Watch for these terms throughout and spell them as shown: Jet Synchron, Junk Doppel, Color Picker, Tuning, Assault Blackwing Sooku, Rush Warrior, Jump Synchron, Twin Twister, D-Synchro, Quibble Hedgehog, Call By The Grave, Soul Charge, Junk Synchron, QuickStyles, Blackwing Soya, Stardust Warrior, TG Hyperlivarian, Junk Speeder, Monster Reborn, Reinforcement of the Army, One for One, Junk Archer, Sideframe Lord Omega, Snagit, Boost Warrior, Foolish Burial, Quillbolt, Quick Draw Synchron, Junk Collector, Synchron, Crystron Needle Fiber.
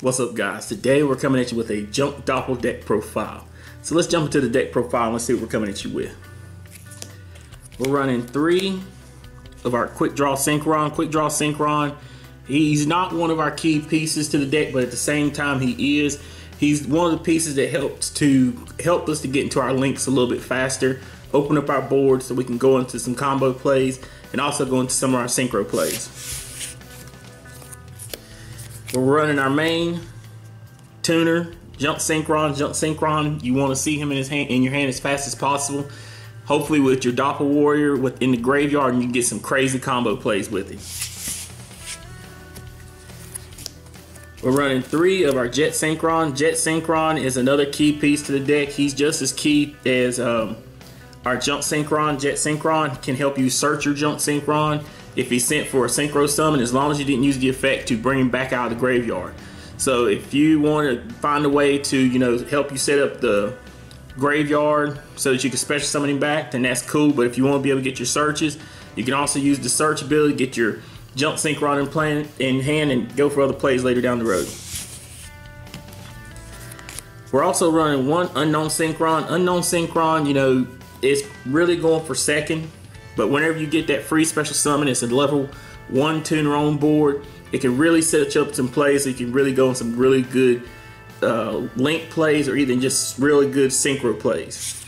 What's up, guys? Today we're coming at you with a Junk Doppel deck profile. So let's jump into the deck profile and let's see what we're coming at you with. We're running three of our Quick Draw Synchron. Quick Draw Synchron, he's not one of our key pieces to the deck, but at the same time he is. He's one of the pieces that helps to help us to get into our links a little bit faster, open up our board so we can go into some combo plays and also go into some of our synchro plays. We're running our main tuner, Jump Synchron. Jump Synchron, you want to see him in his hand, in your hand as fast as possible. Hopefully with your Doppel Warrior within the graveyard, and you can get some crazy combo plays with it. We're running three of our Jet Synchron. Jet Synchron is another key piece to the deck. He's just as key as our Jump Synchron. Jet Synchron can help you search your Jump Synchron if he's sent for a synchro summon, as long as you didn't use the effect to bring him back out of the graveyard. So if you want to find a way to, you know, help you set up the graveyard so that you can special summon him back, then that's cool. But if you want to be able to get your searches, you can also use the search ability, get your Jump Synchron in hand and go for other plays later down the road. We're also running one Unknown Synchron. Unknown Synchron, you know, it's really going for second. But whenever you get that free special summon, it's a level 1 tuner on board. It can really set you up some plays. So you can really go on some really good link plays, or even just really good synchro plays.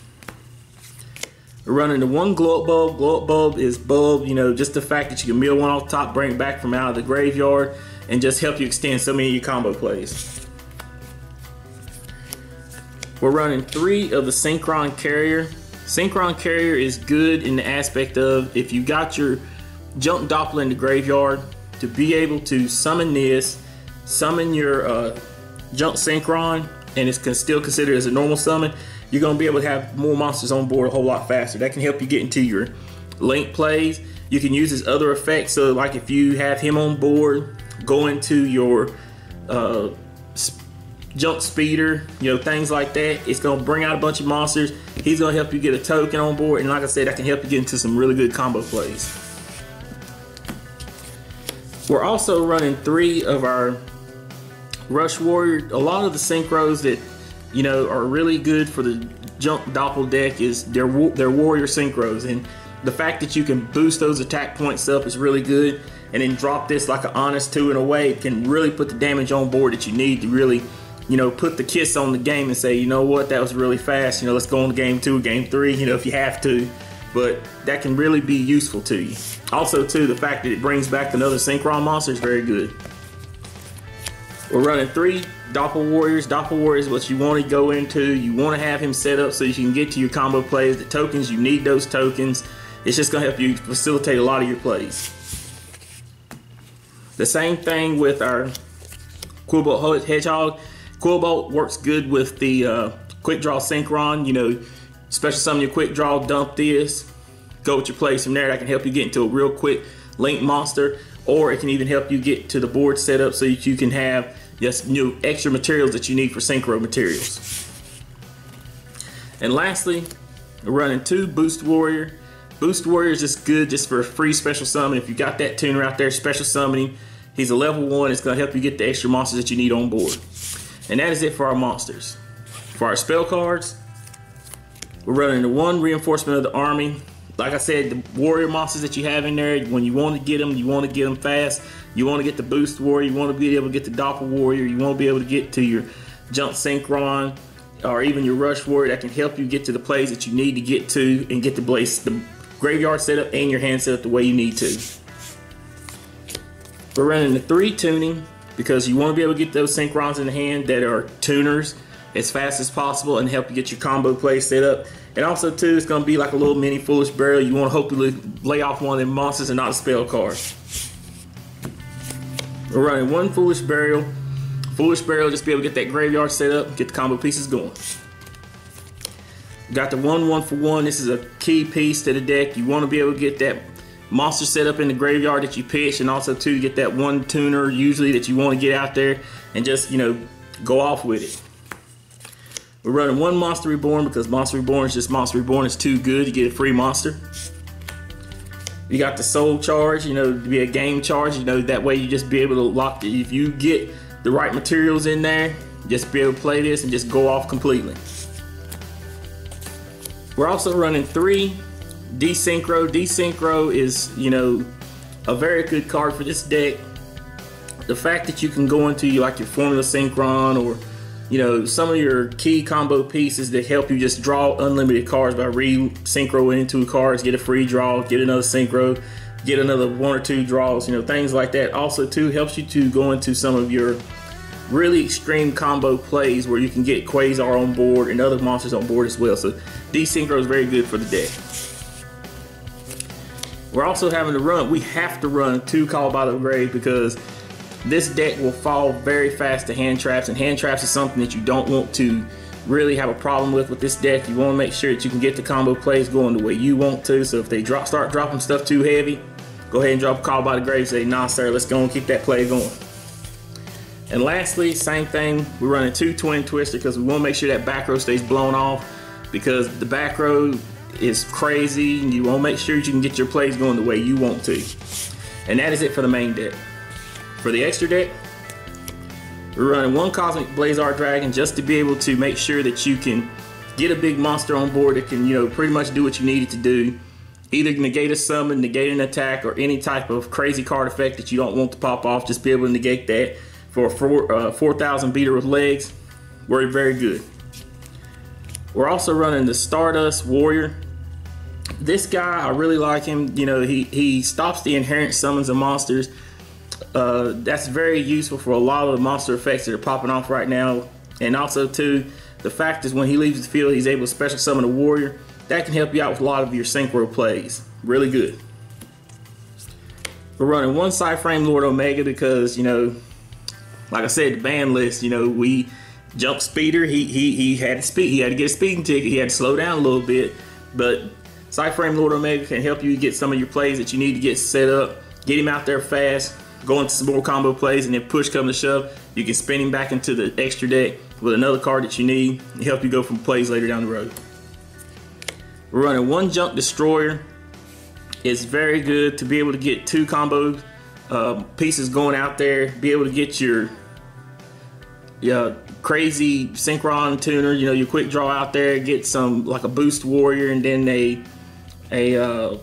We're running the one Glow Up Bulb. Glow Up Bulb is bulb, you know, just the fact that you can mill one off top, bring it back from out of the graveyard, and just help you extend so many of your combo plays. We're running three of the Synchron Carrier. Synchron Carrier is good in the aspect of, if you got your Junk Doppel in the graveyard, to be able to summon this, summon your Junk Synchron, and it's still considered as a normal summon, you're going to be able to have more monsters on board a whole lot faster. That can help you get into your link plays. You can use his other effects, so like if you have him on board, go into your Junk Speeder, you know, things like that. It's going to bring out a bunch of monsters. He's going to help you get a token on board, and like I said, that can help you get into some really good combo plays. We're also running three of our Rush Warrior. A lot of the synchros that, you know, are really good for the Junk Doppel deck is their warrior synchros, and the fact that you can boost those attack points up is really good, and then drop this like an honest two in a way can really put the damage on board that you need to really, you know, put the kiss on the game and say, you know what, that was really fast, you know, let's go on to game two, game three, you know, if you have to. But that can really be useful to you. Also, too, the fact that it brings back another Synchron monster is very good. We're running three Doppel Warriors. Doppel Warriors is what you want to go into. You want to have him set up so you can get to your combo plays, the tokens, you need those tokens. It's just going to help you facilitate a lot of your plays. The same thing with our Quibble Hedgehog. Quillbolt works good with the Quick Draw Synchron. You know, special summon your Quick Draw, dump this, go with your plays from there. That can help you get into a real quick link monster, or it can even help you get to the board set up so that you can have just new extra materials that you need for synchro materials. And lastly, we're running two Boost Warrior. Boost Warrior is just good just for a free special summon. If you got that tuner out there special summoning, he's a level 1. It's going to help you get the extra monsters that you need on board. And that is it for our monsters. For our spell cards, we're running the one Reinforcement of the Army. Like I said, the warrior monsters that you have in there, when you want to get them, you want to get them fast. You want to get the Boost Warrior, you want to be able to get the Doppel Warrior, you want to be able to get to your Jump Synchron, or even your Rush Warrior. That can help you get to the plays that you need to get to, and get the graveyard set up and your hand set up the way you need to. We're running the three Tuning, because you want to be able to get those Synchrons in the hand that are tuners as fast as possible and help you get your combo play set up. And also, too, it's going to be like a little mini Foolish Burial. You want to hopefully lay off one of them monsters and not a spell card. We're running one Foolish Burial. Foolish Burial, just be able to get that graveyard set up, get the combo pieces going. Got the one for one. This is a key piece to the deck. You want to be able to get that monster set up in the graveyard that you pitch, and also to get that one tuner usually that you want to get out there and just, you know, go off with it. We're running one Monster Reborn, because Monster Reborn is just Monster Reborn. It's too good to get a free monster. You got the Soul Charge, you know, to be a game charge, you know, that way you just be able to lock it. If you get the right materials in there, just be able to play this and just go off completely. We're also running 3 D-Synchro. D-Synchro is, you know, a very good card for this deck. The fact that you can go into like your Formula Synchron or, you know, some of your key combo pieces that help you just draw unlimited cards by re-synchroing 2 cards, get a free draw, get another synchro, get another 1 or 2 draws, you know, things like that. Also too, helps you to go into some of your really extreme combo plays where you can get Quasar on board and other monsters on board as well. So D-Synchro is very good for the deck. We're also having to run, we have to run 2 Call By The Grave because this deck will fall very fast to hand traps, and hand traps is something that you don't want to really have a problem with this deck. You want to make sure that you can get the combo plays going the way you want to. So if they start dropping stuff too heavy, go ahead and drop a Call By The Grave, say, nah sir, let's go and keep that play going. And lastly, same thing, we're running 2 Twin Twister because we want to make sure that back row stays blown off, because the back row is crazy and you want to make sure that you can get your plays going the way you want to. And that is it for the main deck. For the extra deck, we're running 1 Cosmic Blazar Dragon just to be able to make sure that you can get a big monster on board that can, you know, pretty much do what you need it to do. Either negate a summon, negate an attack, or any type of crazy card effect that you don't want to pop off, just be able to negate that. For a 4,000 beater with legs, we're very good. We're also running the Stardust Warrior. This guy, I really like him. You know, he stops the inherent summons of monsters. That's very useful for a lot of the monster effects that are popping off right now. And also too, the fact is when he leaves the field, he's able to special summon a warrior. That can help you out with a lot of your synchro plays. Really good. We're running 1 Sideframe Lord Omega because, you know, like I said, the ban list, you know, we Jump Speeder, he had to speed, he had to get a speeding ticket, he had to slow down a little bit, but Sideframe Lord Omega can help you get some of your plays that you need to get set up, get him out there fast, go into some more combo plays, and then push come to shove, you can spin him back into the extra deck with another card that you need and help you go from plays later down the road. We're running 1 Junk Destroyer. It's very good to be able to get 2 combos. Pieces going out there, be able to get your crazy Synchron tuner, you know, your quick draw out there, get some like a Boost Warrior and then a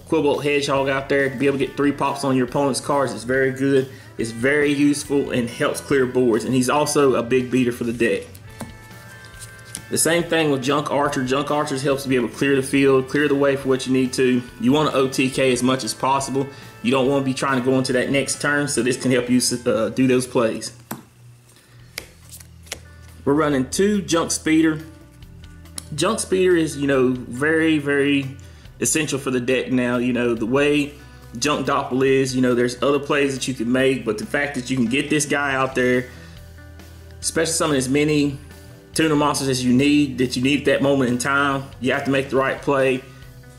Quibble Hedgehog out there, be able to get 3 pops on your opponent's cards. It's very good, it's very useful, and helps clear boards, and he's also a big beater for the deck. The same thing with Junk Archer. Junk Archer helps to be able to clear the field, clear the way for what you need to. You want to OTK as much as possible. You don't want to be trying to go into that next turn, so this can help you do those plays. We're running 2 Junk Speeder. Junk Speeder is, you know, very, very essential for the deck now. You know, the way Junk Doppel is, you know, there's other plays that you can make, but the fact that you can get this guy out there, especially summon as many tuner monsters as you need at that moment in time. You have to make the right play.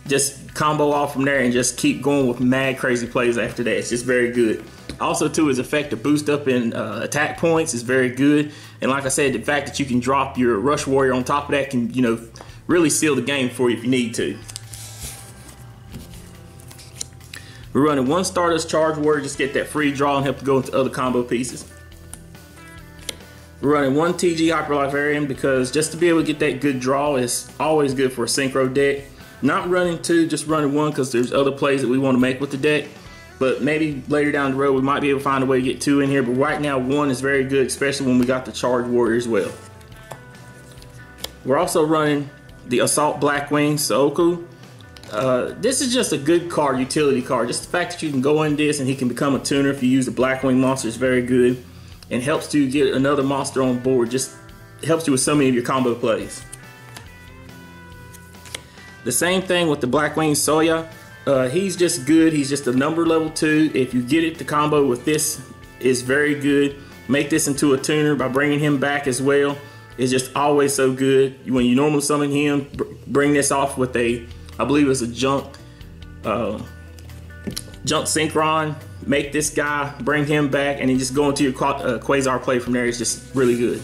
Just combo off from there and just keep going with mad crazy plays after that. It's just very good. Also too, his effect to boost up in attack points is very good. And like I said, the fact that you can drop your Rush Warrior on top of that can, you know, really seal the game for you if you need to. We're running 1 Stardust Charge Warrior, just get that free draw and help to go into other combo pieces. We're running 1 TG Hyperlivarian because just to be able to get that good draw is always good for a synchro deck. Not running 2, just running 1 because there's other plays that we want to make with the deck. But maybe later down the road we might be able to find a way to get 2 in here. But right now 1 is very good, especially when we got the Charge Warrior as well. We're also running the Assault Blackwing Sooku. This is just a good card, utility card. Just the fact that you can go in this and he can become a tuner if you use the Blackwing monster is very good. And helps to get another monster on board, just helps you with so many of your combo plays. The same thing with the Blackwing Soya. He's just good, he's just a number level 2. If you get it, the combo with this is very good. Make this into a tuner by bringing him back as well. It's just always so good. When you normally summon him, bring this off with a, I believe it's a Junk Synchron, make this guy, bring him back, and then just go into your Quasar play from there. It's just really good.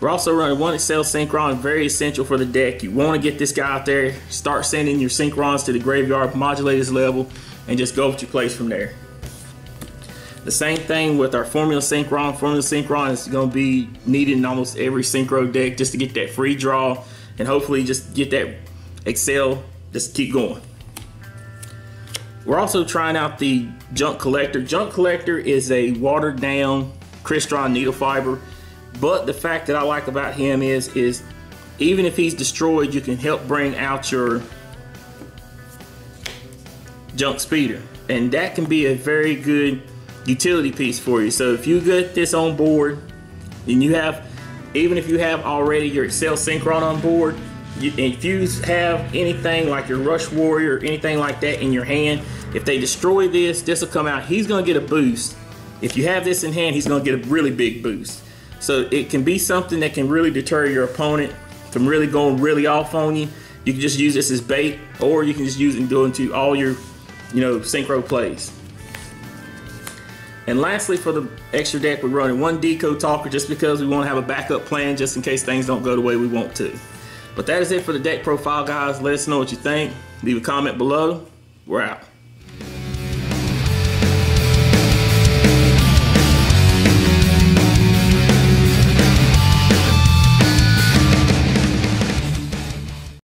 We're also running 1 Excel Synchron, very essential for the deck. You want to get this guy out there, start sending your Synchrons to the graveyard, modulate his level, and just go with your plays from there. The same thing with our Formula Synchron. Formula Synchron is going to be needed in almost every Synchro deck just to get that free draw and hopefully just get that Excel, just keep going. We're also trying out the Junk Collector. Junk Collector is a watered down Crystron Needle Fiber, but the fact that I like about him is even if he's destroyed, you can help bring out your Junk Speeder, and that can be a very good utility piece for you. So if you get this on board, and you have, even if you have already your Excel Synchron on board, if you have anything like your Rush Warrior or anything like that in your hand, if they destroy this, this will come out. He's going to get a boost. If you have this in hand, he's going to get a really big boost. So it can be something that can really deter your opponent from really going really off on you. You can just use this as bait, or you can just use it and go into all your, you know, Synchro plays. And lastly, for the extra deck, we're running one Deco Talker just because we want to have a backup plan just in case things don't go the way we want to. But that is it for the deck profile, guys. Let us know what you think. Leave a comment below. We're out.